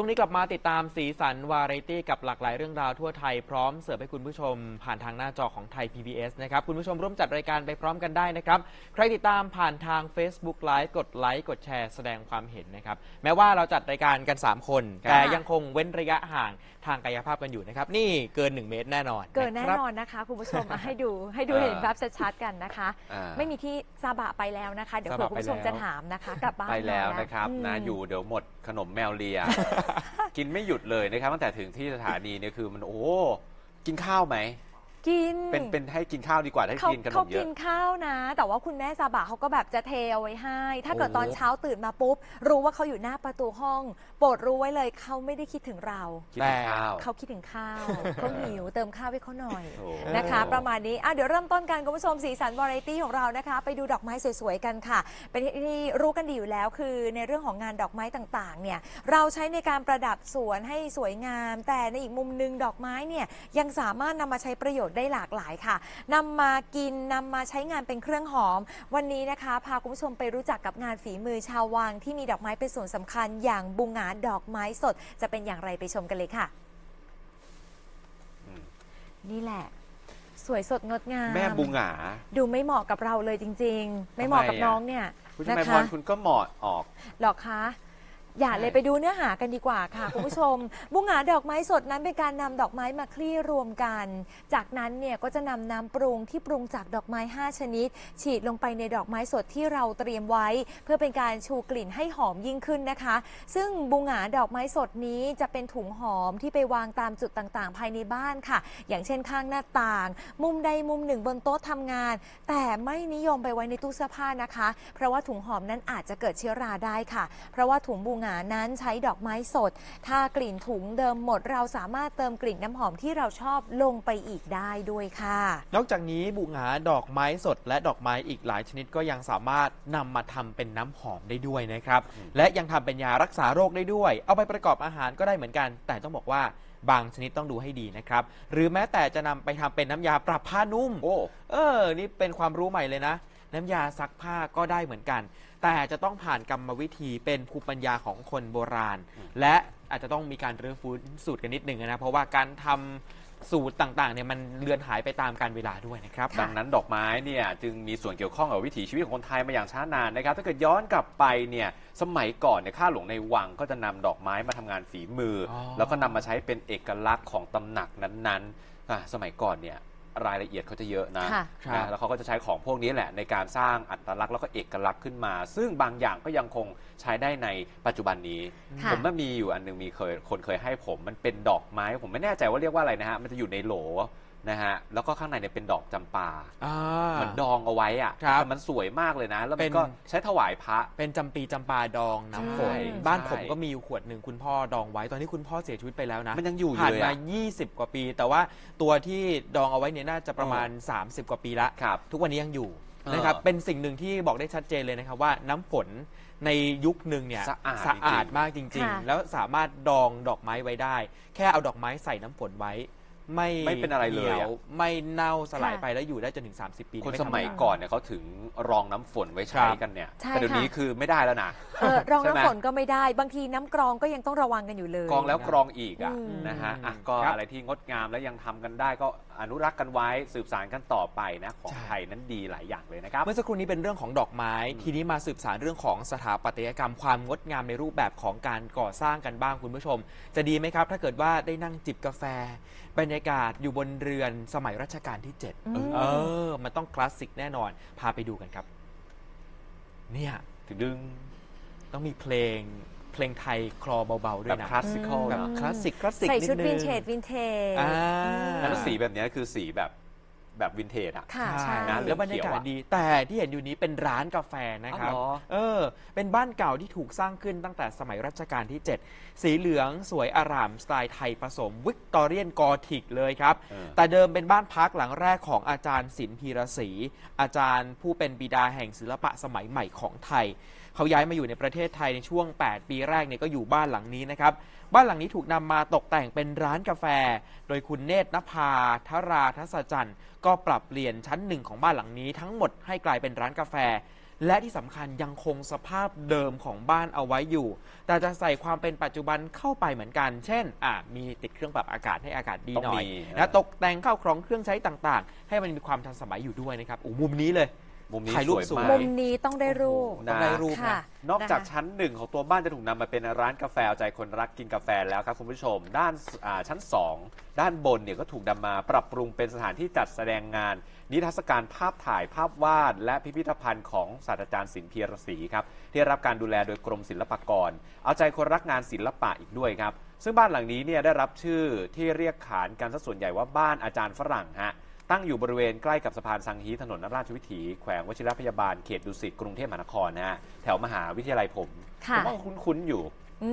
ช่วงนี้กลับมาติดตามสีสันวาไรตี้กับหลากหลายเรื่องราวทั่วไทยพร้อมเสิร์ฟให้คุณผู้ชมผ่านทางหน้าจอของไทย PBS นะครับคุณผู้ชมร่วมจัดรายการไปพร้อมกันได้นะครับใครติดตามผ่านทาง Facebook Live กดไลค์กดแชร์แสดงความเห็นนะครับแม้ว่าเราจัดรายการกัน3คนแต่ยังคงเว้นระยะห่างทางกายภาพกันอยู่นะครับนี่เกิน1เมตรแน่นอนเกินแน่นอนนะคะคุณผู้ชมให้ดูเห็นภาพชัดๆกันนะคะไม่มีที่ซาบะไปแล้วนะคะเดี๋ยวคุณผู้ชมจะถามนะคะกลับบ้านไปแล้วนะครับนะอยู่เดี๋ยวหมดขนมแมวเลียกินไม่หยุดเลยนะครับตั้งแต่ถึงที่สถานีเนี่ยคือมันโอ้กินข้าวไหมกินเป็นให้กินข้าวดีกว่าให้กินขนมเยอะเขากินข้าวนะแต่ว่าคุณแม่ซาบะเขาก็แบบจะเทเอาไว้ให้ถ้าเกิดตอนเช้าตื่นมาปุ๊บรู้ว่าเขาอยู่หน้าประตูห้องโปรดรู้ไว้เลยเขาไม่ได้คิดถึงเราแต่เขาคิดถึงข้าวเขาหิวเติมข้าวให้เขาหน่อยนะคะประมาณนี้เดี๋ยวเริ่มต้นกันคุณผู้ชมสีสันวาไรตี้ของเรานะคะไปดูดอกไม้สวยๆกันค่ะเป็นที่รู้กันดีอยู่แล้วคือในเรื่องของงานดอกไม้ต่างๆเนี่ยเราใช้ในการประดับสวนให้สวยงามแต่ในอีกมุมนึงดอกไม้เนี่ยยังสามารถนำมาใช้ประโยชน์ได้หลากหลายค่ะนำมากินนำมาใช้งานเป็นเครื่องหอมวันนี้นะคะพาคุณผู้ชมไปรู้จักกับงานฝีมือชาววังที่มีดอกไม้เป็นส่วนสำคัญอย่างบุงหงาดอกไม้สดจะเป็นอย่างไรไปชมกันเลยค่ะนี่แหละสวยสดงดงามแม่บุงหงาดูไม่เหมาะกับเราเลยจริงๆไม่เหมาะกับน้องเนี่ยนะคะคุณก็เหมาะออกหรอคะอย่าเลยไปดูเนื้อหากันดีกว่าค่ะคุณผู้ชมบุงหงาดอกไม้สดนั้นเป็นการนำดอกไม้มาคลี่รวมกันจากนั้นเนี่ยก็จะนำน้ำปรุงที่ปรุงจากดอกไม้5ชนิดฉีดลงไปในดอกไม้สดที่เราเตรียมไว้เพื่อเป็นการชูกลิ่นให้หอมยิ่งขึ้นนะคะซึ่งบุงหงาดอกไม้สดนี้จะเป็นถุงหอมที่ไปวางตามจุดต่างๆภายในบ้านค่ะอย่างเช่นข้างหน้าต่างมุมใดมุมหนึ่งบนโต๊ะทำงานแต่ไม่นิยมไปไว้ในตู้เสื้อผ้านะคะเพราะว่าถุงหอมนั้นอาจจะเกิดเชื้อราได้ค่ะเพราะว่าถุงบุงหงานั้นใช้ดอกไม้สดถ้ากลิ่นถุงเดิมหมดเราสามารถเติมกลิ่นน้ำหอมที่เราชอบลงไปอีกได้ด้วยค่ะนอกจากนี้บุงหงาดอกไม้สดและดอกไม้อีกหลายชนิดก็ยังสามารถนำมาทำเป็นน้ำหอมได้ด้วยนะครับและยังทำเป็นยารักษาโรคได้ด้วยเอาไปประกอบอาหารก็ได้เหมือนกันแต่ต้องบอกว่าบางชนิดต้องดูให้ดีนะครับหรือแม้แต่จะนำไปทำเป็นน้ำยาปรับผ้านุ่มนี่เป็นความรู้ใหม่เลยนะน้ำยาซักผ้าก็ได้เหมือนกันแต่จะต้องผ่านกรรมวิธีเป็นภูมิปัญญาของคนโบราณและอาจจะต้องมีการรื้อฟื้นสูตรกันนิดหนึ่งนะเพราะว่าการทำสูตรต่างๆเนี่ยมันเลือนหายไปตามการเวลาด้วยนะครับดังนั้นดอกไม้เนี่ยจึงมีส่วนเกี่ยวข้องกับวิถีชีวิตของคนไทยมาอย่างช้านานนะครับถ้าเกิดย้อนกลับไปเนี่ยสมัยก่อนเนี่ยข้าหลวงในวังก็จะนำดอกไม้มาทำงานฝีมือแล้วก็นำมาใช้เป็นเอกลักษณ์ของตำหนักนั้นๆสมัยก่อนเนี่ยรายละเอียดเขาจะเยอะนะแล้วเขาก็จะใช้ของพวกนี้แหละในการสร้างอัตลักษณ์แล้วก็เอกลักษณ์ขึ้นมาซึ่งบางอย่างก็ยังคงใช้ได้ในปัจจุบันนี้ผมมันมีอยู่อันนึงมีคนเคยให้ผมมันเป็นดอกไม้ผมไม่แน่ใจว่าเรียกว่าอะไรนะฮะมันจะอยู่ในโหลนะฮะแล้วก็ข้างในเนี่ยเป็นดอกจำปามันดองเอาไว้อ่ะมันสวยมากเลยนะแล้วมันก็ใช้ถวายพระเป็นจำปีจำปาดองน้ำฝนบ้านผมก็มีขวดหนึ่งคุณพ่อดองไว้ตอนที่คุณพ่อเสียชีวิตไปแล้วนะมันยังอยู่ผ่านมา20 กว่าปีแต่ว่าตัวที่ดองเอาไว้เนี่ยน่าจะประมาณ30 กว่าปีละทุกวันนี้ยังอยู่นะครับเป็นสิ่งหนึ่งที่บอกได้ชัดเจนเลยนะครับว่าน้ำฝนในยุคหนึ่งเนี่ยสะอาดมากจริงๆแล้วสามารถดองดอกไม้ไว้ได้แค่เอาดอกไม้ใส่น้ำฝนไว้ไม่เป็นอะไรเลยไม่เน่าสลายไปแล้วอยู่ได้จนถึง30 ปีคนสมัยก่อนเนี่ยเขาถึงรองน้ำฝนไว้ใช้กันเนี่ยแต่เดี๋ยวนี้คือไม่ได้แล้วนะรองน้ำฝนก็ไม่ได้บางทีน้ำกรองก็ยังต้องระวังกันอยู่เลยกรองแล้วกรองอีกอ่ะนะฮะก็อะไรที่งดงามและยังทำกันได้ก็อนุรักษ์กันไว้สืบสานกันต่อไปนะของไทยนั้นดีหลายอย่างเลยนะครับเมื่อสักครู่นี้เป็นเรื่องของดอกไม้ทีนี้มาสืบสานเรื่องของสถาปัตยกรรมความงดงามในรูปแบบของการก่อสร้างกันบ้างคุณผู้ชมจะดีไหมครับถ้าเกิดว่าได้นั่งจิบกาแฟบรรยากาศอยู่บนเรือนสมัยรัชกาลที่ 7มันต้องคลาสสิกแน่นอนพาไปดูกันครับเนี่ยดึงต้องมีเพลงไทยคลอเบาๆด้วยนะคลาสสิคอลแบบคลาสสิกใส่ชุดวินเทจแล้วสีแบบนี้คือสีแบบวินเทจอ่ะใช่นะแล้วบรรยากาศดีแต่ที่เห็นอยู่นี้เป็นร้านกาแฟนะครับเป็นบ้านเก่าที่ถูกสร้างขึ้นตั้งแต่สมัยรัชกาลที่ 7สีเหลืองสวยอร่ามสไตล์ไทยผสมวิกตอเรียนกอธิกเลยครับแต่เดิมเป็นบ้านพักหลังแรกของอาจารย์ศิลป์พีรศรีอาจารย์ผู้เป็นบิดาแห่งศิลปะสมัยใหม่ของไทยเขาย้ายมาอยู่ในประเทศไทยในช่วง8 ปีแรกเนี่ยก็อยู่บ้านหลังนี้นะครับบ้านหลังนี้ถูกนำมาตกแต่งเป็นร้านกาแฟโดยคุณเนตรนภาธราทัศจันทร์ก็ปรับเปลี่ยนชั้น 1ของบ้านหลังนี้ทั้งหมดให้กลายเป็นร้านกาแฟ และที่สำคัญยังคงสภาพเดิมของบ้านเอาไว้อยู่แต่จะใส่ความเป็นปัจจุบันเข้าไปเหมือนกันเช่นมีติดเครื่องปรับอากาศให้อากาศดีหน่อยนะตกแต่งเข้าของเครื่องใช้ต่างๆให้มันมีความทันสมัยอยู่ด้วยนะครับมุมนี้เลยถ่ายรูปสวยมุมนี้ต้องได้รูปค่ะนอกจากชั้นหนึ่งของตัวบ้านจะถูกนำมาเป็นร้านกาแฟเอาใจคนรักกินกาแฟแล้วครับคุณผู้ชมด้านชั้น2ด้านบนเนี่ยก็ถูกนำมาปรับปรุงเป็นสถานที่จัดแสดงงานนิทรรศการภาพถ่ายภาพวาดและพิพิธภัณฑ์ของศาสตราจารย์ศิลป์เพียรศรีครับที่รับการดูแลโดยกรมศิลปากรเอาใจคนรักงานศิลปะอีกด้วยครับซึ่งบ้านหลังนี้เนี่ยได้รับชื่อที่เรียกขานกันซะส่วนใหญ่ว่าบ้านอาจารย์ฝรั่งฮะตั้งอยู่บริเวณใกล้กับสะพานสังฮีถนนราชวิถีแขวงวชิรพยาบาลเขตดุสิตกรุงเทพมหานครนะฮะแถวมหาวิทยาลัยผมก็คุ้นๆอยู่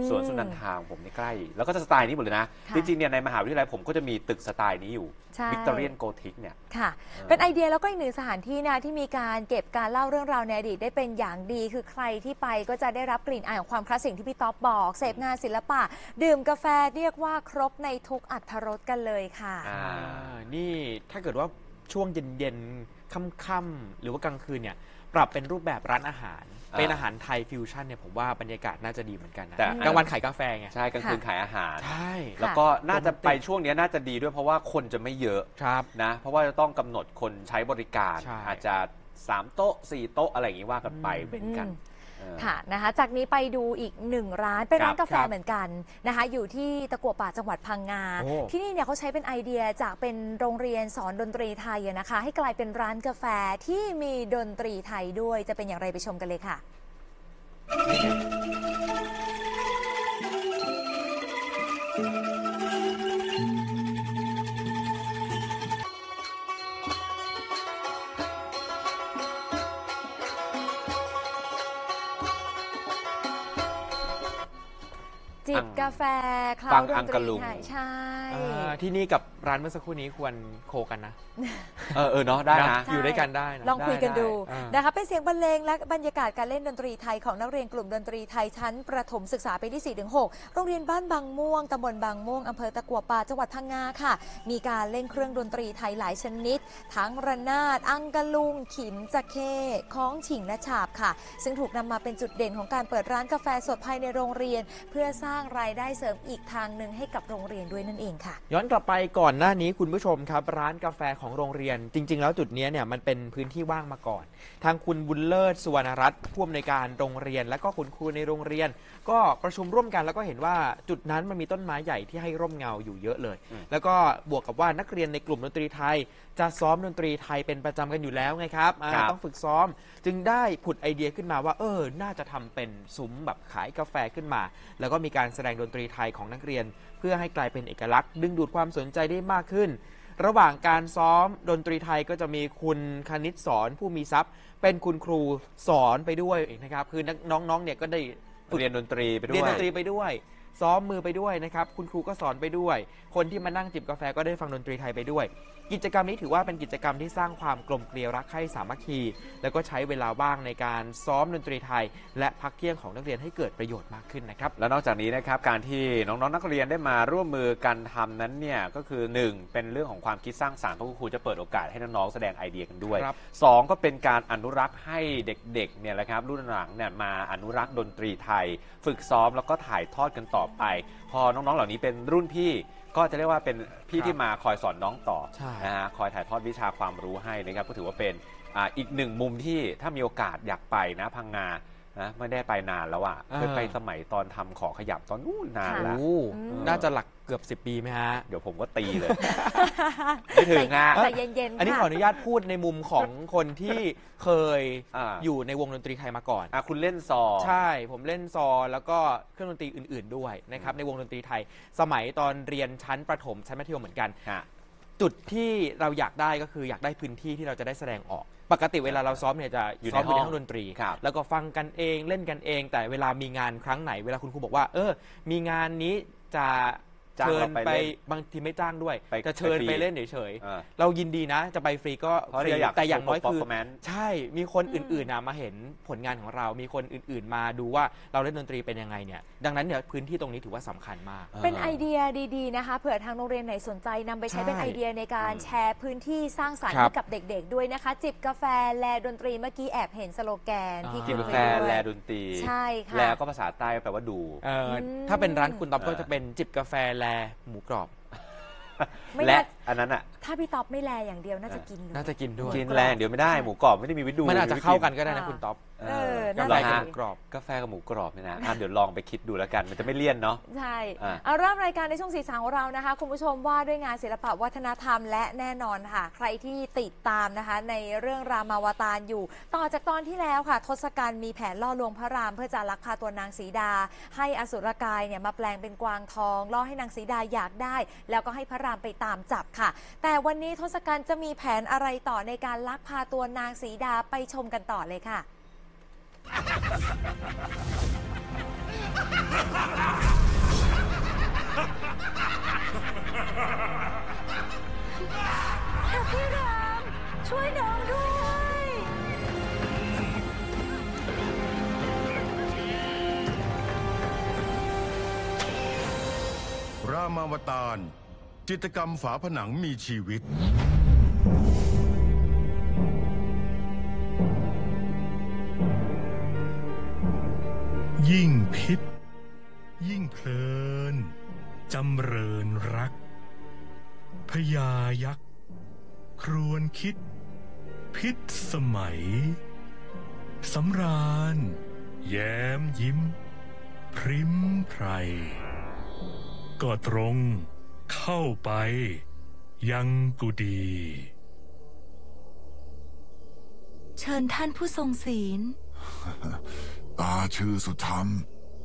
สวนสุนันทาผมใกล้แล้วก็จะสไตล์นี้หมดเลยนะจริงๆเนี่ยในมหาวิทยาลัยผมก็จะมีตึกสไตล์นี้อยู่วิกตอเรียนโกธิกเนี่ยค่ะเป็นไอเดียแล้วก็อีกหนึ่งสถานที่นะที่มีการเก็บการเล่าเรื่องราวในอดีตได้เป็นอย่างดีคือใครที่ไปก็จะได้รับกลิ่นอายของความคลาสสิกที่พี่ต๊อบบอกเสพงานศิลปะดื่มกาแฟเรียกว่าครบในทุกอรรถรสกันเลยค่ะนี่ถ้าเกิดว่าช่วงเย็นๆค่ำๆหรือว่ากลางคืนเนี่ยปรับเป็นรูปแบบร้านอาหารเป็นอาหารไทยฟิวชั่นเนี่ยผมว่าบรรยากาศน่าจะดีเหมือนกันนะกลางวันขายกาแฟไงใช่กลางคืนขายอาหารใช่แล้วก็น่าจะไปช่วงนี้น่าจะดีด้วยเพราะว่าคนจะไม่เยอะนะเพราะว่าจะต้องกำหนดคนใช้บริการอาจจะ3โต๊ะ4โต๊ะอะไรอย่างนี้ว่ากันไปเป็นกันค่ะนะคะจากนี้ไปดูอีกหนึ่งร้านเป็นร้านกาแฟเหมือนกันนะคะอยู่ที่ตะกั่วป่าจังหวัดพังงาที่นี่เนี่ยเขาใช้เป็นไอเดียจากเป็นโรงเรียนสอนดนตรีไทยนะคะให้กลายเป็นร้านกาแฟที่มีดนตรีไทยด้วยจะเป็นอย่างไรไปชมกันเลยค่ะจิบกาแฟคลาวดนตรีใช่ที่นี่กับร้านเมื่อสักครู่นี้ควรโคกันนะเนาะได้นะอยู่ด้วยกันได้ลองคุยกันดูนะคะเป็นเสียงบรรเลงและบรรยากาศการเล่นดนตรีไทยของนักเรียนกลุ่มดนตรีไทยชั้นประถมศึกษาปีที่ 4-6 โรงเรียนบ้านบางม่วงตำบลบางม่วงอำเภอตะกั่วป่าจังหวัดพังงาค่ะมีการเล่นเครื่องดนตรีไทยหลายชนิดทั้งระนาดอังกะลุงขิมจะเข้ค้องฉิงและฉาบค่ะซึ่งถูกนำมาเป็นจุดเด่นของการเปิดร้านกาแฟสดภายในโรงเรียนเพื่อสร้างรายได้เสริมอีกทางหนึ่งให้กับโรงเรียนด้วยนั่นเองค่ะย้อนกลับไปก่อนหน้านี้คุณผู้ชมครับร้านกาแฟของโรงเรียนจริงๆแล้วจุดนี้เนี่ยมันเป็นพื้นที่ว่างมาก่อนทางคุณบุญเลิศสุวรรณรัตน์ผู้อำนวยการโรงเรียนและก็คุณครูในโรงเรียนก็ประชุมร่วมกันแล้วก็เห็นว่าจุดนั้นมันมีต้นไม้ใหญ่ที่ให้ร่มเงาอยู่เยอะเลยแล้วก็บวกกับว่านักเรียนในกลุ่มดนตรีไทยจะซ้อมดนตรีไทยเป็นประจำกันอยู่แล้วไงครับต้องฝึกซ้อมจึงได้ผุดไอเดียขึ้นมาว่าน่าจะทำเป็นซุ้มแบบขายกาแฟขึ้นมาแล้วก็มีการแสดงดนตรีไทยของนักเรียนเพื่อให้กลายเป็นเอกลักษณ์ดึงดูดความสนใจได้มากขึ้นระหว่างการซ้อมดนตรีไทยก็จะมีคุณคณิตสอนผู้มีทรัพย์เป็นคุณครูสอนไปด้วยนะครับคือน้องๆเนี่ยก็ได้เรียนดนตรีไปด้วยเรียนดนตรีไปด้วยซ้อมมือไปด้วยนะครับคุณครูก็สอนไปด้วยคนที่มานั่งจิบกาแฟก็ได้ฟังดนตรีไทยไปด้วยกิจกรรมนี้ถือว่าเป็นกิจกรรมที่สร้างความกลมเกลียวรักใคร่สามัคคีแล้วก็ใช้เวลาว่างในการซ้อมดนตรีไทยและพักเที่ยงของนักเรียนให้เกิดประโยชน์มากขึ้นนะครับและนอกจากนี้นะครับการที่น้องๆนักเรียนได้มาร่วมมือกันทำนั้นเนี่ยก็คือ 1. เป็นเรื่องของความคิดสร้างสรรค์เพราะครูจะเปิดโอกาสให้น้องๆแสดงไอเดียกันด้วย 2. ก็เป็นการอนุรักษ์ให้เด็กๆเนี่ยแหละครับรุ่นหลังเนี่ยมาอนุรักษ์ดนตรีไทยฝึกซ้อมแล้วก็ถ่ายทอดกันต่อไปพอน้องๆเหล่านี้เป็นรุ่นพี่ก็จะเรียกว่าเป็นพี่ที่มาคอยสอนน้องต่อนะฮะคอยถ่ายทอดวิชาความรู้ให้นะครับก็ถือว่าเป็นอีกหนึ่งมุมที่ถ้ามีโอกาสอยากไปนะพังงานะไม่ได้ไปนานแล้วอ่ะเคยไปสมัยตอนทำขอขยับตอนนู้นนานแล้วน่าจะหลักเกือบ10ปีไหมฮะเดี๋ยวผมก็ตีเลยไม่ถึงฮะแต่เย็นๆอันนี้ขออนุญาตพูดในมุมของคนที่เคยอยู่ในวงดนตรีไทยมาก่อนคุณเล่นซอใช่ผมเล่นซอแล้วก็เครื่องดนตรีอื่นๆด้วยนะครับในวงดนตรีไทยสมัยตอนเรียนชั้นประถมชั้นมัธยมเหมือนกันจุดที่เราอยากได้ก็คืออยากได้พื้นที่ที่เราจะได้แสดงออกปกติเวลาเราซ้อมเนี่ยจะซ้อมอยู่ในห้องดนตรีแล้วก็ฟังกันเองเล่นกันเองแต่เวลามีงานครั้งไหนเวลาคุณครูบอกว่ามีงานนี้จะ จ้างเชิญไปบางทีไม่จ้างด้วยจะเชิญไปเล่นเฉยๆเรายินดีนะจะไปฟรีก็ฟรีแต่อย่างน้อยคือใช่มีคนอื่นๆมาเห็นผลงานของเรามีคนอื่นๆมาดูว่าเราเล่นดนตรีเป็นยังไงเนี่ยดังนั้นเนี่ยพื้นที่ตรงนี้ถือว่าสำคัญมากเป็นไอเดียดีๆนะคะเผื่อทางโรงเรียนไหนสนใจนำไปใช้เป็นไอเดียในการแชร์พื้นที่สร้างสรรค์ให้กับเด็กๆด้วยนะคะจิบกาแฟแลดนตรีเมื่อกี้แอบเห็นสโลแกนที่จิบกาแฟแลดนตรีใช่ค่ะแลก็ภาษาใต้แปลว่าดูถ้าเป็นร้านคุณต๊อบก็จะเป็นจิบกาแฟแลหมูกรอบและอันนั้นอ่ะถ้าพี่ต๊อบไม่แลอย่างเดียวน่าจะกินน่าจะกินด้วยกินแลอย่างเดียวไม่ได้หมูกรอบไม่ได้มีวิดูมันอาจจะเข้ากันก็ได้นะคุณต๊อบกาแฟกับหมูกรอบกาแฟกับหมูกรอบเนี่ยนะเดี๋ยวลองไปคิดดูแล้วกันมันจะไม่เลี่ยนเนาะใช่เอาเริ่มรายการในช่วงสีสันของเรานะคะคุณผู้ชมว่าด้วยงานศิลปะวัฒนธรรมและแน่นอนค่ะใครที่ติดตามนะคะในเรื่องรามาวตารอยู่ต่อจากตอนที่แล้วค่ะทศกัณฐ์มีแผนล่อลวงพระรามเพื่อจะลักพาตัวนางสีดาให้อสุรกายเนี่ยมาแปลงเป็นกวางทองล่อให้นางสีดาอยากได้แล้วก็ให้พระรามไปตามจับค่ะแต่วันนี้ทศกัณฐ์จะมีแผนอะไรต่อในการลักพาตัวนางสีดาไปชมกันต่อเลยค่ะพี่รามช่วยน้องด้วยรามาวตารจิตรกรรมฝาผนังมีชีวิตยิ่งพิษยิ่งเพลินจำเริญรักพญายักษ์ครวญคิดพิษสมัยสำราญแย้มยิ้มพริ้มไพรก็ตรงเข้าไปยังกุฏิเชิญท่านผู้ทรงศีลตาชื่อสุธรรม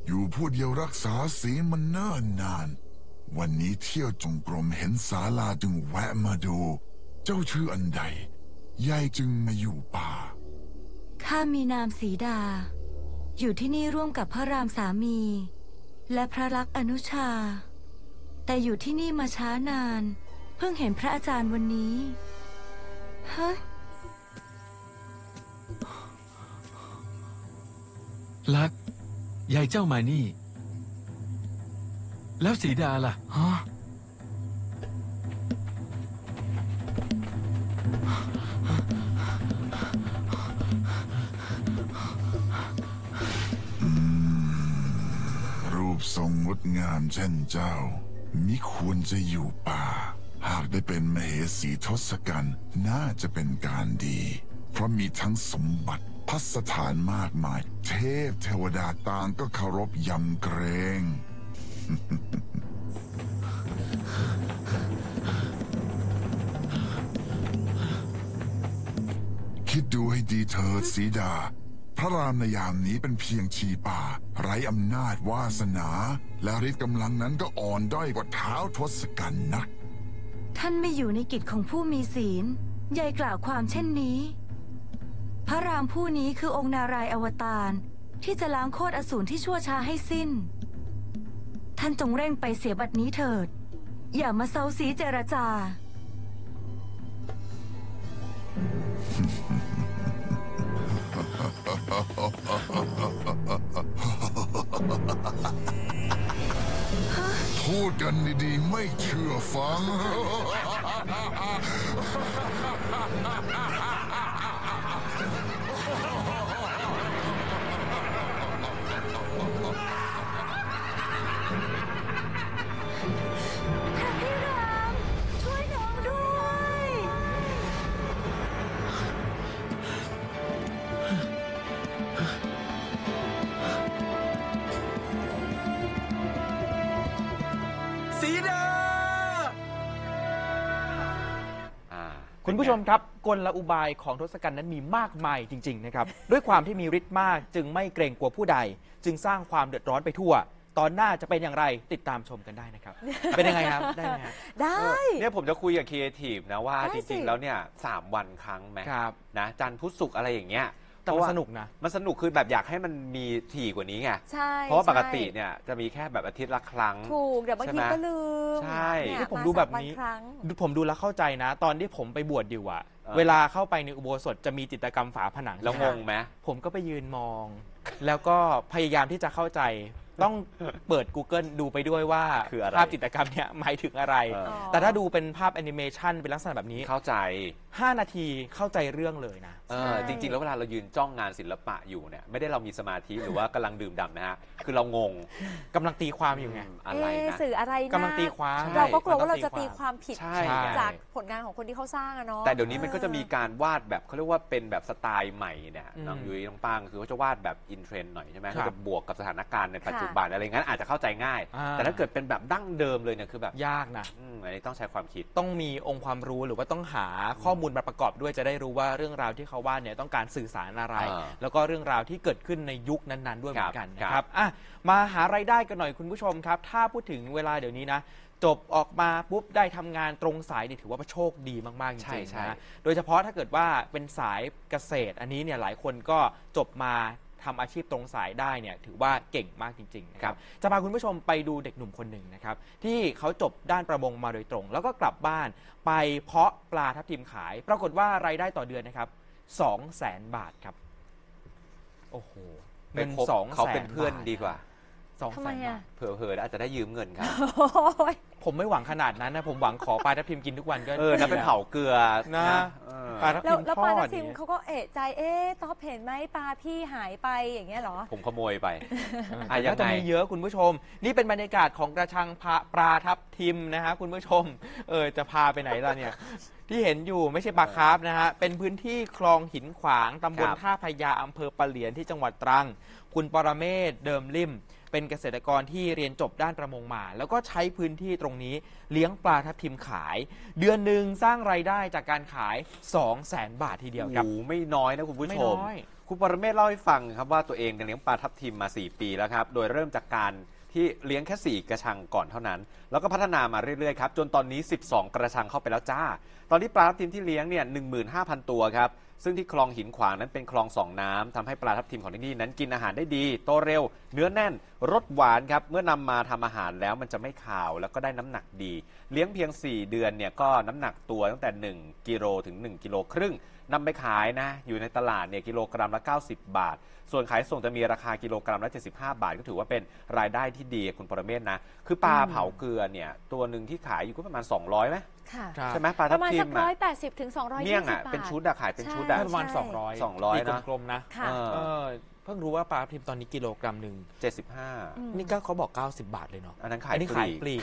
อยู่ผู้เดียวรักษาศีลมันเนิ่นนานวันนี้เที่ยวจงกรมเห็นศาลาจึงแวะมาดูเจ้าชื่ออันใดยายจึงมาอยู่ป่าข้ามีนามสีดาอยู่ที่นี่ร่วมกับพระรามสามีและพระลักษณ์อนุชาแต่อยู่ที่นี่มาช้านานเพิ่งเห็นพระอาจารย์วันนี้ฮะลักยายเจ้ามานี่แล้วสีดาล่ะฮะรูปทรงงดงามเช่นเจ้ามิควรจะอยู่ป่าหากได้เป็นมเหสีทศกัณฐ์น่าจะเป็นการดีเพราะมีทั้งสมบัติพัสถานมากมายเทพเทวดาต่างก็เคารพยำเกรงคิดดูให้ดีเถิดสีดาพระรามในยามนี้เป็นเพียงชีป่าไร้อำนาจวาสนาและฤทธิ์กำลังนั้นก็อ่อนด้อยกว่าเท้าทศกัณฐ์นักท่านไม่อยู่ในกิจของผู้มีศีลยายกล่าวความเช่นนี้พระรามผู้นี้คือองค์นารายณ์อวตารที่จะล้างโคตรอสูรที่ชั่วช้าให้สิ้นท่านจงเร่งไปเสียบัดนี้เถิดอย่ามาเซาซีเจรจาพูดกันดีๆไม่เชื่อฟังคุณผู้ชมครับกลอุบายของทศกัณฐ์นั้นมีมากมายจริงๆนะครับด้วยความที่มีฤทธิ์มากจึงไม่เกรงกลัวผู้ใดจึงสร้างความเดือดร้อนไปทั่วตอนหน้าจะเป็นอย่างไรติดตามชมกันได้นะครับเป็นยังไงครับได้ไหมครับได้เนี่ยผมจะคุยกับครีเอทีฟนะว่าจริงๆแล้วเนี่ย3 วันครั้งไหมนะจันทร์พุธศุกร์อะไรอย่างเงี้ย แต่มันสนุกนะมันสนุกคือแบบอยากให้มันมีถี่กว่านี้ไงใช่เพราะปกติเนี่ยจะมีแค่แบบอาทิตย์ละครั้งถูกเดี๋ยวบางทีก็ลืมใช่ที่ผมดูแบบนี้ผมดูแล้วเข้าใจนะตอนที่ผมไปบวชอยู่อะเวลาเข้าไปในอุโบสถจะมีจิตรกรรมฝาผนังแล้วงงไหมผมก็ไปยืนมองแล้วก็พยายามที่จะเข้าใจต้องเปิด Google ดูไปด้วยว่าภาพจิตรกรรมเนี่ยหมายถึงอะไรแต่ถ้าดูเป็นภาพแอนิเมชันเป็นลักษณะแบบนี้เข้าใจ5นาทีเข้าใจเรื่องเลยนะจริงๆแล้วเวลาเรายืนจ้องงานศิลปะอยู่เนี่ยไม่ได้เรามีสมาธิหรือว่ากำลังดื่มด่ำนะฮะคือเรางงกำลังตีความอยู่ไงอะไรนะสื่ออะไรกำลังตีความเราก็กลัวว่าเราจะตีความผิดจากผลงานของคนที่เขาสร้างอะเนาะแต่เดี๋ยวนี้มันก็จะมีการวาดแบบเขาเรียกว่าเป็นแบบสไตล์ใหม่เนี่ยน้องยุ้ยน้องปังคือเขาจะวาดแบบอินเทรนด์หน่อยใช่ไหมเขาจะบวกกับสถานการณ์ในปัจจุบันอะไรงั้นอาจจะเข้าใจง่ายแต่ถ้าเกิดเป็นแบบดั้งเดิมเลยเนี่ยคือแบบยากนะอันนี้ต้องใช้ความคิดต้องมีองค์ความรู้หรือว่าต้องหาข้อมูลมาประกอบด้วยจะได้รู้ว่าเรื่องราวที่เขาวาดเนี่ยต้องการสื่อสารอะไรแล้วก็เรื่องราวที่เกิดขึ้นในยุคนั้นๆด้วยเหมือนกันนะครับมาหารายได้กันหน่อยคุณผู้ชมครับถ้าพูดถึงเวลาเดี๋ยวนี้นะจบออกมาปุ๊บได้ทำงานตรงสายนี่ถือว่าโชคดีมากๆจริงๆนะโดยเฉพาะถ้าเกิดว่าเป็นสายเกษตรอันนี้เนี่ยหลายคนก็จบมาทำอาชีพตรงสายได้เนี่ยถือว่าเก่งมากจริงๆนะครับจะพาคุณผู้ชมไปดูเด็กหนุ่มคนหนึ่งนะครับที่เขาจบด้านประมงมาโดยตรงแล้วก็กลับบ้านไปเพาะปลาทับทิมขายปรากฏว่ารายได้ต่อเดือนนะครับ200,000 บาทครับโอ้โหเงิน200,000 บาทเขาเป็นเพื่อนดีกว่า200,000 บาทเผลอๆอาจจะได้ยืมเงินครับผมไม่หวังขนาดนั้นนะผมหวังขอปลาทับทิมกินทุกวันก็แล้วเป็นเผาเกลือนะแล้วปลาทับทิมเขาก็เอะใจต๊อบเห็นไหมปลาพี่หายไปอย่างเงี้ยหรอผมขโมยไปยังจะมีเยอะคุณผู้ชมนี่เป็นบรรยากาศของกระชังปลาทับทิมนะฮะคุณผู้ชมจะพาไปไหนล่ะเนี่ยที่เห็นอยู่ไม่ใช่ปลาคาร์ฟนะฮะเป็นพื้นที่คลองหินขวางตำบลท่าพญาอำเภอปะเหลียนที่จังหวัดตรังคุณปรเมศเดิมลิ่มเป็นเกษตรกรที่เรียนจบด้านประมงมาแล้วก็ใช้พื้นที่ตรงนี้เลี้ยงปลาทับทิมขายเดือนหนึ่งสร้างรายได้จากการขาย 200,000 บาททีเดียวครับโอ้ไม่น้อยนะคุณผู้ชมคุณปรเมศเล่าให้ฟังครับว่าตัวเองเลี้ยงปลาทับทิมมา4 ปีแล้วครับโดยเริ่มจากการที่เลี้ยงแค่4 กระชังก่อนเท่านั้นแล้วก็พัฒนามาเรื่อยๆครับจนตอนนี้12 กระชังเข้าไปแล้วจ้าตอนนี้ปลาทับทิมที่เลี้ยงเนี่ย 15,000 ตัวครับซึ่งที่คลองหินขวางนั้นเป็นคลองส่องน้ำทำให้ปลาทับทิมของที่นี่นั้นกินอาหารได้ดีโตเร็วเนื้อแน่นรสหวานครับเมื่อนำมาทำอาหารแล้วมันจะไม่ขาวแล้วก็ได้น้ำหนักดีเลี้ยงเพียง4 เดือนเนี่ยก็น้ำหนักตัวตั้งแต่1 กิโลถึง1.5 กิโลนำไปขายนะอยู่ในตลาดเนี่ยกิโลกรัมละ90 บาทส่วนขายส่งจะมีราคากิโลกรัมละ75 บาทก็ถือว่าเป็นรายได้ที่ดีคุณปรเมศนะคือปลาเผาเกลือเนี่ยตัวหนึ่งที่ขายอยู่ก็ประมาณ200ไหมใช่ไหมปลาทับทิมประมาณ180 ถึง 220 บาทเนี่ยเป็นชุดขายเป็นชุดประมาณ200นะกลมๆนะเพิ่งรู้ว่าปลาทับทิมตอนนี้กิโลกรัมหนึ่ง75นี่ก็เขาบอก90 บาทเลยเนาะอันนั้นขายปลีก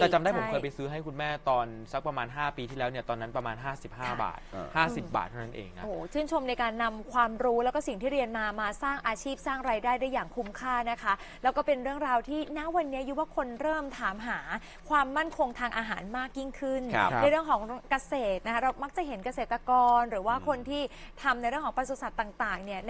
แต่จำได้ผมเคยไปซื้อให้คุณแม่ตอนสักประมาณ5 ปีที่แล้วเนี่ยตอนนั้นประมาณ55 บาท50 บาทเท่านั้นเองนะโอ้ชื่นชมในการนำความรู้แล้วก็สิ่งที่เรียนมาสร้างอาชีพสร้างรายได้ได้อย่างคุ้มค่านะคะแล้วก็เป็นเรื่องราวที่ณวันนี้ยุวคนเริ่มถามหาความมั่นคงทางอาหารมากยิ่งขึ้นในเรื่องของเกษตรนะคะเรามักจะเห็นเกษตรกรหรือว่าคนที่ทำในเรื่องของปศุสัตว์ต่างๆเนี่ย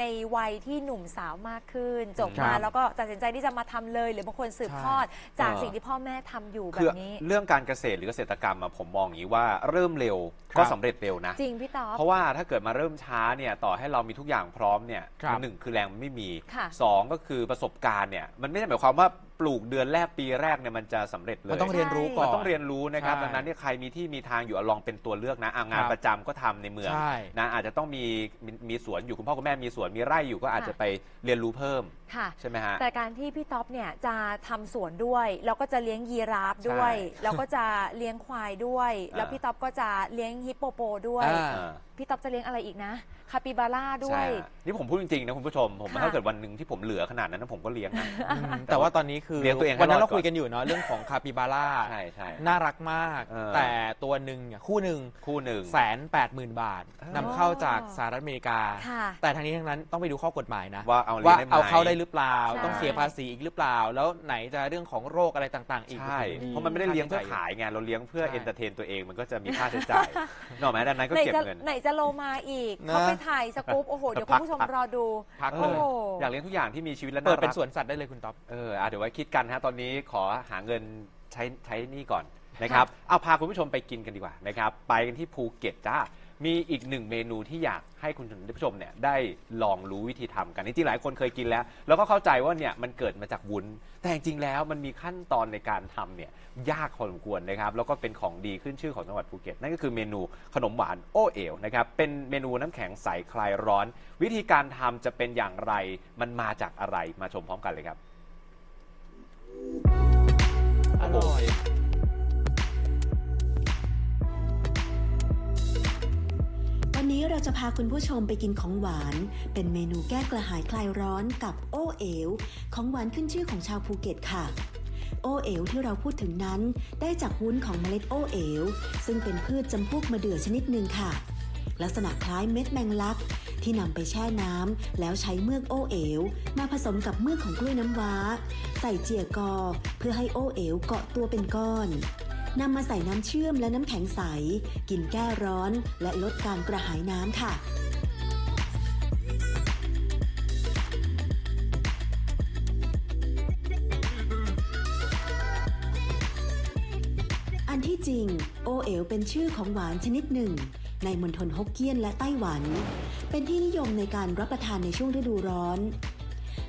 ในวัยที่หนุ่มสาวมากขึ้นจบมาแล้วก็ตัดสินใจที่จะมาทำเลยหรือบางคนสืบทอดจากสิ่งที่พ่อแม่ทำอยู่แบบนี้เรื่องการเกษตรหรือเกษตรกรรมผมมองอย่างนี้ว่าเริ่มเร็วก็สำเร็จเร็วนะจริงพี่ต๊อบเพราะว่าถ้าเกิดมาเริ่มช้าเนี่ยต่อให้เรามีทุกอย่างพร้อมเนี่ยหนึ่งคือแรงไม่มี2ก็คือประสบการณ์เนี่ยมันไม่ได้หมายความว่าปลูกเดือนแรกปีแรกเนี่ยมันจะสำเร็จเลยมันต้องเรียนรู้ก่อนมันต้องเรียนรู้นะครับดังนั้นเนี่ยใครมีที่มีทางอยู่ลองเป็นตัวเลือกนะงานประจำก็ทำในเมืองนะอาจจะต้องมีสวนอยู่คุณพ่อคุณแม่มีสวนมีไร่อยู่ก็อาจจะไปเรียนรู้เพิ่มใช่ไหมฮะแต่การที่พี่ต๊อบเนี่ยจะทำสวนด้วยแล้วก็จะเลี้ยงยีราฟด้วยแล้วก็จะเลี้ยงควายด้วยแล้วพี่ต๊อบก็จะเลี้ยงฮิปโปโปด้วยพี่ต๊อบจะเลี้ยงอะไรอีกนะคาปิบาร่าด้วยนี่ผมพูดจริงๆนะคุณผู้ชมผมถ้าเกิดวันหนึ่งที่ผมเหลือขนาดนั้นผมก็เลี้ยงนะแต่ว่าตอนนี้คือวันนั้นเราคุยกันอยู่เนาะเรื่องของคาปิบาร่าน่ารักมากแต่ตัวหนึ่งคู่หนึ่ง180,000 บาทนำเข้าจากสหรัฐอเมริกาแต่ทั้งนี้ทั้งนั้นต้องไปดูข้อกฎหมายนะว่าเอาเข้าได้หรือเปล่าต้องเสียภาษีอีกหรือเปล่าแล้วไหนจะเรื่องของโรคอะไรต่างๆอีกเพราะมันไม่ได้เลี้ยงเพื่อขายไงเราเลี้ยงเพื่อเอนเตอร์เทนตัวเองมันก็จะมีค่าใช้จ่ายหน่อไม้ด้านนั้นก็เก็บเงินไหนจะโลมาอีกเขาไปถ่ายสกู๊ปโอ้โหเดี๋ยวคุณผู้ชมรอดูอยากเลี้ยงทุกอย่างที่มีชีวิตและน่ารักเปิดเป็นสวนสัตว์ได้เลยคุณต๊อบเดี๋ยวไว้คิดกันฮะตอนนี้ขอหาเงินใช้นี่ก่อนนะครับเอาพาคุณผู้ชมไปกินกันดีกว่านะครับไปกันที่ภูเก็ตจ้า มีอีกหนึ่งเมนูที่อยากให้คุณผู้ชมเนี่ยได้ลองรู้วิธีทำกันจริงๆหลายคนเคยกินแล้วแล้วก็เข้าใจว่าเนี่ยมันเกิดมาจากวุ้นแต่จริงๆแล้วมันมีขั้นตอนในการทำเนี่ยยากพอสมควรนะครับแล้วก็เป็นของดีขึ้นชื่อของจังหวัดภูเก็ตนั่นก็คือเมนูขนมหวานโอเอ๋วนะครับเป็นเมนูน้ำแข็งใสคลายร้อนวิธีการทำจะเป็นอย่างไรมันมาจากอะไรมาชมพร้อมกันเลยครับอร่อยวันนี้เราจะพาคุณผู้ชมไปกินของหวานเป็นเมนูแก้กระหายคลายร้อนกับโอเอ๋วของหวานขึ้นชื่อของชาวภูเก็ตค่ะโอเอ๋วที่เราพูดถึงนั้นได้จากวุ้นของเมล็ดโอเอ๋วซึ่งเป็นพืชจำพวกมะเดื่อชนิดหนึ่งค่ะลักษณะคล้ายเม็ดแมงลักที่นำไปแช่น้ำแล้วใช้เมือกโอเอ๋วมาผสมกับเมือกของกล้วยน้ำว้าใส่เจี่ยกอเพื่อให้โอเอ๋วเกาะตัวเป็นก้อนนำมาใส่น้ำเชื่อมและน้ำแข็งใสกินแก้ร้อนและลดการกระหายน้ำค่ะอันที่จริงโอเอ๋วเป็นชื่อของหวานชนิดหนึ่งในมณฑลฮกเกี้ยนและไต้หวันเป็นที่นิยมในการรับประทานในช่วงฤดูร้อน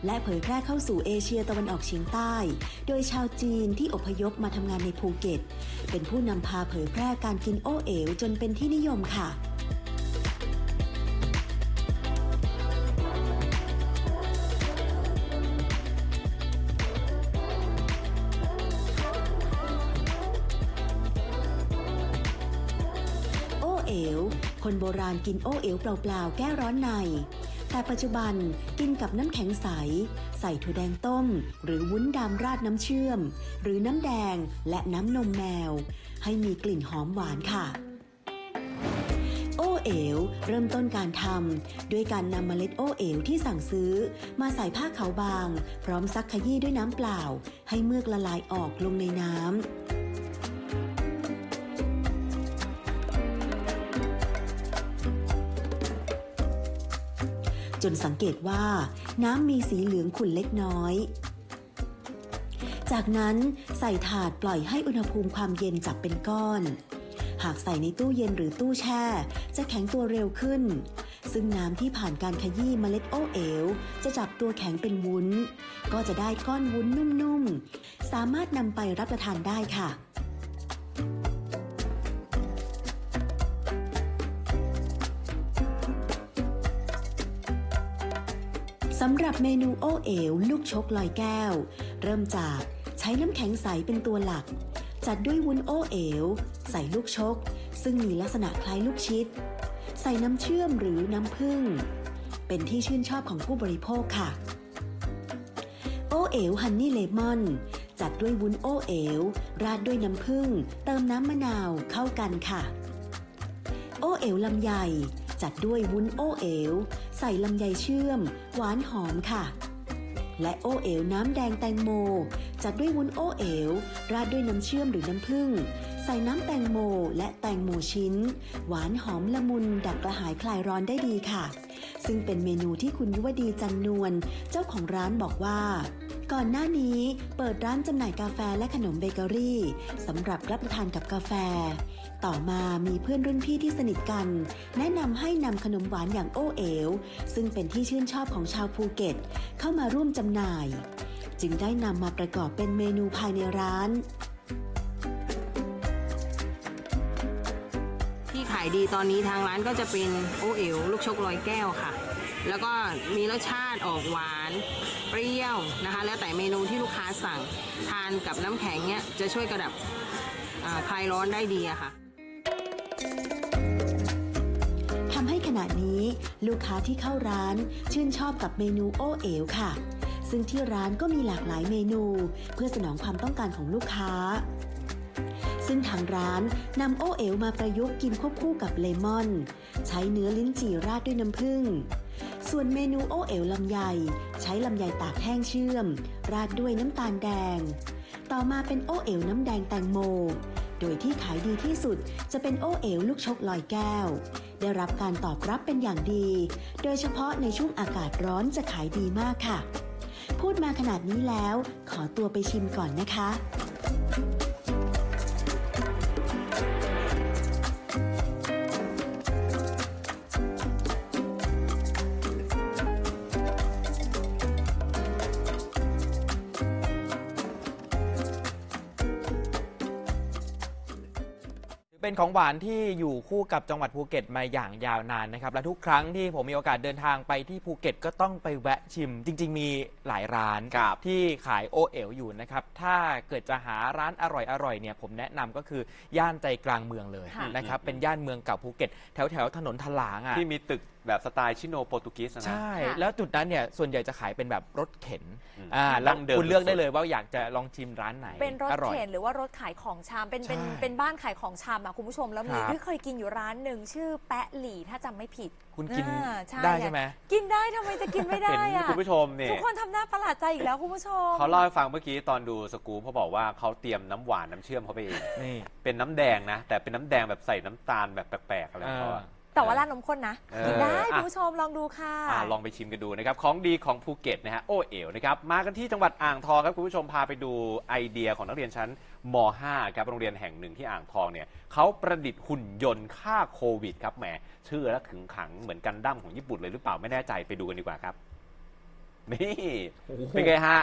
และเผยแพร่เข้าสู่เอเชียตะวันออกเฉียงใต้โดยชาวจีนที่อพยพมาทำงานในภูเก็ตเป็นผู้นำพาเผยแพร่การกินโอเอ๋วจนเป็นที่นิยมค่ะโอเอ๋วคนโบราณกินโอเอ๋วเปล่าๆแก้ร้อนในแต่ปัจจุบันกินกับน้ำแข็งใสใส่ถั่วแดงต้มหรือวุ้นดำราดน้ำเชื่อมหรือน้ำแดงและน้ำนมแมวให้มีกลิ่นหอมหวานค่ะโอเอ๋วเริ่มต้นการทำด้วยการนำเมล็ดโอเอ๋วที่สั่งซื้อมาใส่ผ้าขาวบางพร้อมซักขยี้ด้วยน้ำเปล่าให้เมือกละลายออกลงในน้ำจนสังเกตว่าน้ำมีสีเหลืองขุ่นเล็กน้อยจากนั้นใส่ถาดปล่อยให้อุณหภูมิความเย็นจับเป็นก้อนหากใส่ในตู้เย็นหรือตู้แช่จะแข็งตัวเร็วขึ้นซึ่งน้ำที่ผ่านการขยี้เมล็ดโอเอ๋วจะจับตัวแข็งเป็นวุ้นก็จะได้ก้อนวุ้นนุ่มๆสามารถนำไปรับประทานได้ค่ะสำหรับเมนูโอเอ๋วลูกชกลอยแก้วเริ่มจากใช้น้ำแข็งใสเป็นตัวหลักจัดด้วยวุ้นโอเอ๋วใส่ลูกชกซึ่งมีลักษณะคล้ายลูกชิดใส่น้ำเชื่อมหรือน้ำผึ้งเป็นที่ชื่นชอบของผู้บริโภคค่ะโอเอ๋วฮันนี่เลมอนจัดด้วยวุ้นโอเอ๋วราดด้วยน้ำผึ้งเติมน้ำมะนาวเข้ากันค่ะโอเอ๋วลำไยจัดด้วยวุ้นโอเอ๋วใส่ลำไยเชื่อมหวานหอมค่ะและโอเอ๋วน้ำแดงแตงโมจัดด้วยวุ้นโอเอ๋วราดด้วยน้ำเชื่อมหรือน้ำผึ้งใส่น้ำแตงโมและแตงโมชิ้นหวานหอมละมุนดับกระหายคลายร้อนได้ดีค่ะซึ่งเป็นเมนูที่คุณยุวดีจันนวลเจ้าของร้านบอกว่าก่อนหน้านี้เปิดร้านจำหน่ายกาแฟและขนมเบเกอรี่สำหรับรับประทานกับกาแฟต่อมามีเพื่อนรุ่นพี่ที่สนิทกันแนะนำให้นำขนมหวานอย่างโอเอ๋วซึ่งเป็นที่ชื่นชอบของชาวภูเก็ตเข้ามาร่วมจำหน่ายจึงได้นำมาประกอบเป็นเมนูภายในร้านที่ขายดีตอนนี้ทางร้านก็จะเป็นโอเอ๋วลูกชกลอยแก้วค่ะแล้วก็มีรสชาติออกหวานเปรี้ยวนะคะแล้วแต่เมนูที่ลูกค้าสั่งทานกับน้ำแข็งเนี้ยจะช่วยกระดับคลายร้อนได้ดีค่ะทำให้ขณะนี้ลูกค้าที่เข้าร้านชื่นชอบกับเมนูโอเอ๋วค่ะซึ่งที่ร้านก็มีหลากหลายเมนูเพื่อสนองความต้องการของลูกค้าซึ่งทางร้านนำโอเอ๋วมาประยุกต์กินควบคู่กับเลมอนใช้เนื้อลิ้นจี่ราดด้วยน้ำผึ้งส่วนเมนูโอเอ๋วลำไยใช้ลำไยตากแห้งเชื่อมราดด้วยน้ำตาลแดงต่อมาเป็นโอเอ๋วน้ำแดงแตงโมโดยที่ขายดีที่สุดจะเป็นโอเอ๋วลูกชกลอยแก้วได้รับการตอบรับเป็นอย่างดีโดยเฉพาะในช่วงอากาศร้อนจะขายดีมากค่ะพูดมาขนาดนี้แล้วขอตัวไปชิมก่อนนะคะ เป็นของหวานที่อยู่คู่กับจังหวัดภูเก็ตมาอย่างยาวนานนะครับและทุกครั้งที่ผมมีโอกาสเดินทางไปที่ภูเก็ตก็ต้องไปแวะชิมจริงๆมีหลายร้านที่ขายโอเอ๋วอยู่นะครับถ้าเกิดจะหาร้านอร่อยๆเนี่ยผมแนะนำก็คือย่านใจกลางเมืองเลยนะครับเป็นย่านเมืองเก่าภูเก็ตแถวๆถนนถลางอ่ะที่มีตึกแบบสไตล์ชิโนโปรตุเกสนะใช่แล้วจุดนั้นเนี่ยส่วนใหญ่จะขายเป็นแบบรถเข็นแล้วคุณเลือกได้เลยว่าอยากจะลองชิมร้านไหนเป็นรถเข็นหรือว่ารถขายของชามเป็นบ้านขายของชามคุณผู้ชมแล้วมีที่เคยกินอยู่ร้านหนึ่งชื่อแปะหลี่ถ้าจำไม่ผิดคุณกินได้ใช่ไหมกินได้ทำไมจะกินไม่ได้อะคุณผู้ชมเนี่ยทุกคนทำหน้าประหลาดใจอีกแล้วคุณผู้ชมเขาเล่าให้ฟังเมื่อกี้ตอนดูสกู๊ปเขาบอกว่าเขาเตรียมน้ำหวานน้ำเชื่อมเขาไปเองเป็นน้ำแดงนะแต่เป็นน้ำแดงแบบใส่น้ำตาลแบบแปลกๆอะไรเขาแต่ว่าร้านนมข้นนะกินได้คุณผู้ชมลองดูค่ะลองไปชิมกันดูนะครับของดีของภูเก็ตนะฮะโอเอ๋วนะครับมากันที่จังหวัดอ่างทองครับคุณผู้ชมพาไปดูไอเดียของนักเรียนชั้นม.5 ครับโรงเรียนแห่งหนึ่งที่อ่างทองเนี่ยเขาประดิษฐ์หุ่นยนต์ฆ่าโควิดครับแหมชื่อและขึงขังเหมือนกันดั้มของญี่ปุ่นเลยหรือเปล่าไม่แน่ใจไปดูกันดีกว่าครับนี่เป็นไงฮะ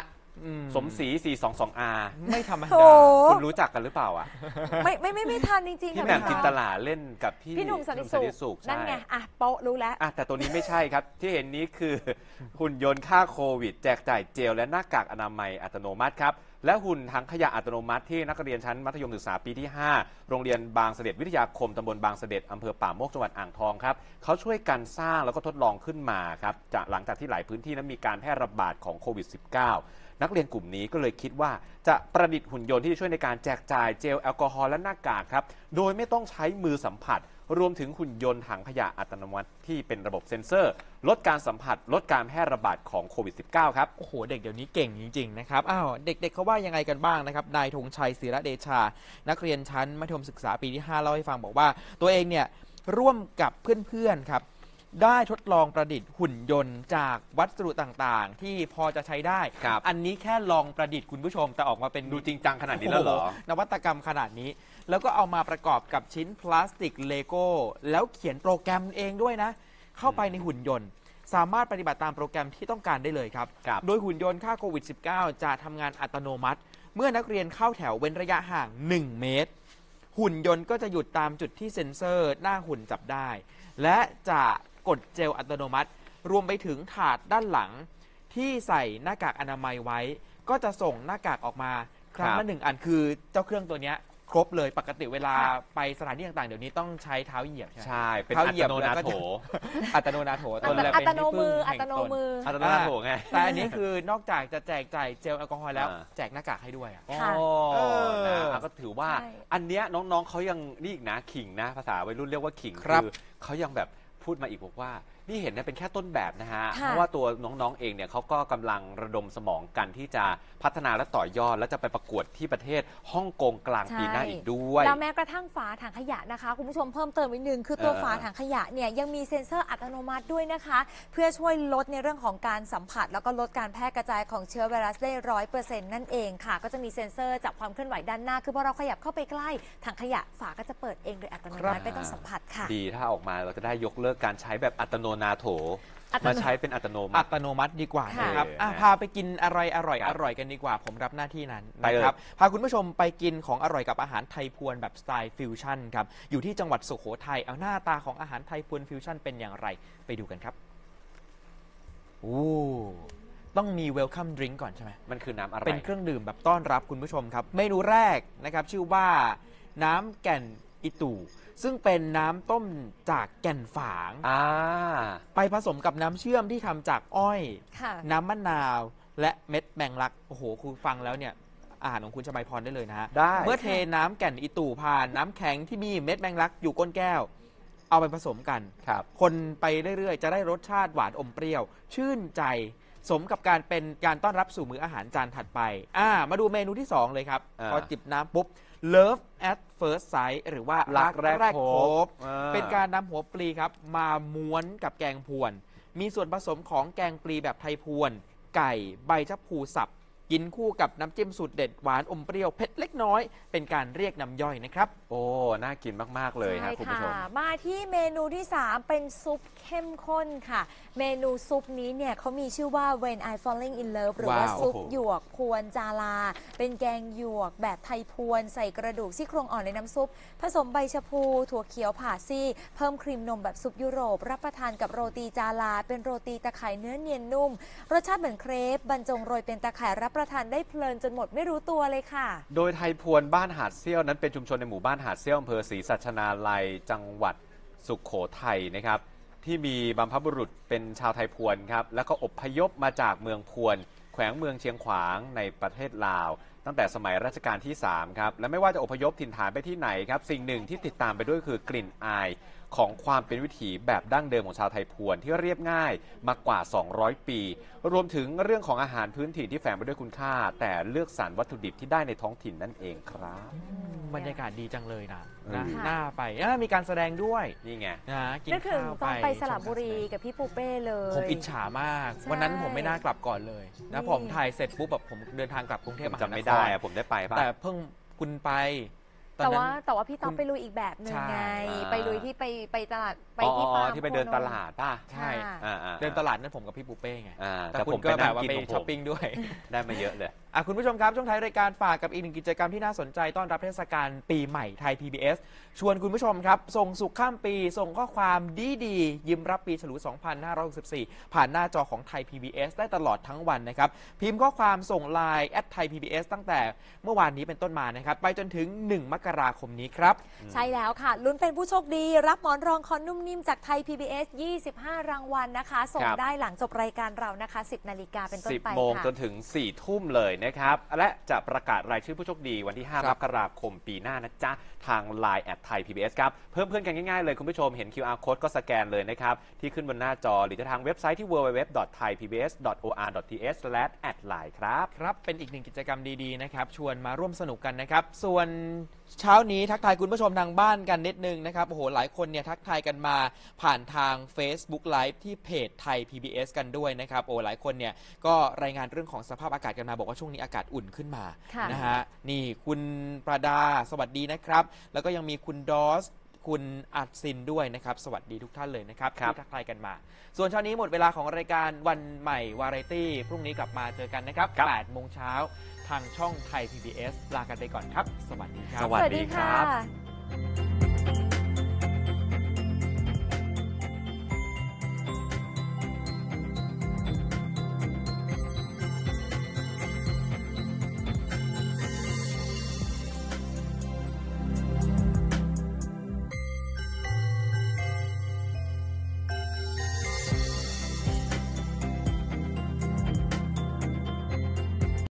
สมศรี 422R ไม่ธรรมดาคุณรู้จักกันหรือเปล่าอ่ะไม่ทันจริงๆพี่แหม่มจินตลาเล่นกับพี่หนุ่มสันติสุขนั่นไงอ่ะโป๊ะรู้แล้วแต่ตัวนี้ไม่ใช่ครับที่เห็นนี้คือหุ่นยนต์ฆ่าโควิดแจกจ่ายเจลและหน้ากากอนามัยอัตโนมัติครับและหุ่นถังขยะอัตโนมัติที่นักเรียนชั้นมัธยมศึกษาปีที่5โรงเรียนบางเสด็จวิทยาคมตำบลบางเสด็จอำเภอป่าโมกจังหวัดอ่างทองครับเขาช่วยกันสร้างแล้วก็ทดลองขึ้นมาครับหลังจากที่หลายพื้นที่นั้นมีการแพร่ระบาดของโควิด -19 นักเรียนกลุ่มนี้ก็เลยคิดว่าจะประดิษฐ์หุ่นยนต์ที่จะช่วยในการแจกจ่ายเจลแอลกอฮอล์และหน้ากากครับโดยไม่ต้องใช้มือสัมผัสรวมถึงหุ่นยนต์ถังขยะอัตโนมัติที่เป็นระบบเซ็นเซอร์ลดการสัมผัสลดการแพร่ระบาดของโควิด -19 ครับโอ้โหเด็กเดี๋ยวนี้เก่งจริงๆนะครับอ้าวเด็กๆเขาว่ายังไงกันบ้างนะครับนายธงชัยศิระเดชานักเรียนชั้นมัธยมศึกษาปีที่5เล่าให้ฟังบอกว่าตัวเองเนี่ยร่วมกับเพื่อนๆครับได้ทดลองประดิษฐ์หุ่นยนต์จากวัสดุต่างๆที่พอจะใช้ได้อันนี้แค่ลองประดิษฐ์คุณผู้ชมแต่ออกมาเป็นดูจริงจังขนาดนี้แล้วเหรอนวัตกรรมขนาดนี้แล้วก็เอามาประกอบกับชิ้นพลาสติกเลโก้แล้วเขียนโปรแกรมเองด้วยนะเข้าไปในหุ่นยนต์สามารถปฏิบัติตามโปรแกรมที่ต้องการได้เลยครับโดยหุ่นยนต์ฆ่าโควิด -19 จะทำงานอัตโนมัติเมื่อนักเรียนเข้าแถวเว้นระยะห่าง1เมตรหุ่นยนต์ก็จะหยุดตามจุดที่เซ็นเซอร์หน้าหุ่นจับได้และจะกดเจลอัตโนมัติรวมไปถึงถาดด้านหลังที่ใส่หน้ากากอนามัยไว้ก็จะส่งหน้ากากออกมาครั้งละ1 อันคือเจ้าเครื่องตัวนี้ครบเลยปกติเวลาไปสถานที่ต่างๆเดี๋ยวนี้ต้องใช้เท้าเหยียบใช่เป็นอัตโนนาโถอัตโนมืออัตโนนาโถไงแต่อันนี้คือนอกจากจะแจกจ่ายเจลแอลกอฮอล์แล้วแจกหน้ากากให้ด้วยก็ถือว่าอันเนี้ยน้องๆเขายังนี่อีกนะขิงนะภาษาวัยรุ่นเรียกว่าขิงคือเขายังแบบพูดมาอีกบอกว่านี่เห็นนะเป็นแค่ต้นแบบนะฮะเพราะว่าตัวน้องๆเองเนี่ยเขาก็กำลังระดมสมองกันที่จะพัฒนาและต่อยอดและจะไปประกวดที่ประเทศฮ่องกงกลางปีหน้าอีกด้วยแล้วแม้กระทั่งฝาถังขยะนะคะคุณผู้ชมเพิ่มเติมนิดนึงคือตัวฝาถังขยะเนี่ยยังมีเซ็นเซอร์อัตโนมัติด้วยนะคะเพื่อช่วยลดในเรื่องของการสัมผัสแล้วก็ลดการแพร่กระจายของเชื้อไวรัสได้ 100% นั่นเองค่ะก็จะมีเซ็นเซอร์จับความเคลื่อนไหวด้านหน้าคือพอเราขยับเข้าไปใกล้ถังขยะฝาก็จะเปิดเองโดยอัตโนมัติไม่ต้องสัมผัสค่ะดีถ้าออกมาเราจะได้ยกเลิกการใช้แบบอัตโนนาโถมาใช้เป็นอัตโนมัติดีกว่านะครับพาไปกินอะไรอร่อยกันดีกว่าผมรับหน้าที่นั้นนะครับพาคุณผู้ชมไปกินของอร่อยกับอาหารไทยพวนแบบสไตล์ฟิวชั่นครับอยู่ที่จังหวัดสุโขทัยเอาหน้าตาของอาหารไทยพวนฟิวชั่นเป็นอย่างไรไปดูกันครับโอ้ต้องมีเวลคัมดริงก์ก่อนใช่ไหมมันคือน้ำอะไรเป็นเครื่องดื่มแบบต้อนรับคุณผู้ชมครับเมนูแรกนะครับชื่อว่าน้ำแก่นอิตู่ซึ่งเป็นน้ำต้มจากแก่นฝางไปผสมกับน้ำเชื่อมที่ทำจากอ้อยน้ำมะนาวและเม็ดแมงลักโอ้โหคุณฟังแล้วเนี่ยอาหารของคุณชมัยพรได้เลยนะฮะเมื่อเทน้ำแก่นอิตู่ผ่านน้ำแข็งที่มีเม็ดแมงลักอยู่ก้นแก้วเอาไปผสมกันคนไปเรื่อยๆจะได้รสชาติหวานอมเปรี้ยวชื่นใจสมกับการเป็นการต้อนรับสู่มื้ออาหารจานถัดไปมาดูเมนูที่2เลยครับพอจิบน้ำปุ๊บLove at First Sight หรือว่ารักแรกพบเป็นการนำหัวปลีครับมาม้วนกับแกงพวนมีส่วนผสมของแกงปลีแบบไทยพวนไก่ใบชะพูสับ กินคู่กับน้ำจิ้มสูตรเด็ดหวานอมเปรี้ยวเผ็ดเล็กน้อยเป็นการเรียกน้ำย่อยนะครับโอ้น่ากินมากๆเลยครับคุณผู้ชมมาที่เมนูที่3เป็นซุปเข้มข้นค่ะเมนูซุปนี้เนี่ยเขามีชื่อว่า When I Falling in Love หรือว่าซุปหยวกพวนจาราเป็นแกงหยวกแบบไทยพวนใส่กระดูกซี่โครงอ่อนในน้ำซุปผสมใบชะพูถั่วเขียวผ่าซี่เพิ่มครีมนมแบบซุปยุโรปรับประทานกับโรตีจาราเป็นโรตีตะไคร้เนื้อเนียนนุ่มรสชาติเหมือนเครปบรรจงโรยเป็นตะไคร้รับประทานได้เพลินจนหมดไม่รู้ตัวเลยค่ะโดยไทยพวนบ้านหาดเซี่ยวนั้นเป็นชุมชนในหมู่บ้านหาดเซี่ยวอำเภอศรีสัชนาลัยจังหวัดสุโขทัยนะครับที่มีบัมพบุรุษเป็นชาวไทยพวนครับแล้วก็อพยพมาจากเมืองพวนแขวงเมืองเชียงขวางในประเทศลาวตั้งแต่สมัยรัชกาลที่3ครับและไม่ว่าจะอพยพถิ่นฐานไปที่ไหนครับสิ่งหนึ่งที่ติดตามไปด้วยคือกลิ่นอายของความเป็นวิถีแบบดั้งเดิมของชาวไทยพวนที่เรียบง่ายมากว่า200ปีรวมถึงเรื่องของอาหารพื้นถิ่นที่แฝงไปด้วยคุณค่าแต่เลือกสรรวัตถุดิบที่ได้ในท้องถิ่นนั่นเองครับบรรยากาศดีจังเลยนะน่าไปมีการแสดงด้วยนี่ไงกินข้าวไปสระบุรีกับพี่ปูเป้เลยผมอิจฉามากวันนั้นผมไม่น่ากลับก่อนเลยนะผมถ่ายเสร็จปุ๊บแบบผมเดินทางกลับกรุงเทพมหานครไม่ได้ผมได้ไปแต่เพิ่งคุณไปแต่ว่าพี่ต๊อบไปลุยอีกแบบหนึ่งไงไปลุยที่ไปตลาดไปที่ฟาร์มที่ไปเดินตลาดป่ะใช่เดินตลาดนั่นผมกับพี่ปูเป้ไงแต่ผมก็แบบว่าไปช้อปปิ้งด้วยได้มาเยอะเลยคุณผู้ชมครับช่วงท้ายรายการฝากกับอีกหนึ่งกิจกรรมที่น่าสนใจต้อนรับเทศกาลปีใหม่ไทย PBS ชวนคุณผู้ชมครับส่งสุขข้ามปีส่งข้อความดีๆยิ้มรับปีฉลู2564ผ่านหน้าจอของไทย PBS ได้ตลอดทั้งวันนะครับพิมพ์ข้อความส่งไลน์@thaipbs ตั้งแต่เมื่อวานนี้เป็นต้นมานะครับไปจนถึง1 มกราคมนี้ครับใช่แล้วค่ะลุ้นเป็นผู้โชคดีรับหมอนรองคอนุ่มนิ่มจากไทย PBS 25 รางวัลนะคะส่งได้หลังจบรายการเรานะคะ 10 นาฬิกาเป็นต้นไปค่ะ 10 โมงจนถึง 4 ทุ่มเลยนะครับและจะประกาศรายชื่อผู้โชคดีวันที่ 5 มกราคมปีหน้านะจ๊ะทาง Line @thaipbs ครับเพิ่มเพื่อนกันง่ายๆเลยคุณผู้ชมเห็น QR Code ก็สแกนเลยนะครับที่ขึ้นบนหน้าจอหรือทางเว็บไซต์ที่ www.thaipbs.or.th/@line ครับเป็นอีกหนึ่งกิจกรรมดีๆนะครับชวนมาร่วมสนุกกันนะครับส่วนเช้านี้ทักทายคุณผู้ชมทางบ้านกันนิดนึงนะครับโอ้โหหลายคนเนี่ยทักทายกันมาผ่านทาง Facebook Live ที่เพจไทย PBS กันด้วยนะครับโอ้หลายคนเนี่ยก็รายงานเรื่องของสภาพอากาศกันมาบอกว่าช่วงนี้อากาศอุ่นขึ้นมานะฮะนี่คุณประดาสวัสดีนะครับแล้วก็ยังมีคุณดอสคุณอัดซินด้วยนะครับสวัสดีทุกท่านเลยนะครับที่ทักทายกันมาส่วนเช้านี้หมดเวลาของรายการวันใหม่วาไรตี้พรุ่งนี้กลับมาเจอกันนะครับ 8 โมงเช้าทางช่องไทย PBS ลากันไปก่อนครับสวัสดีครับ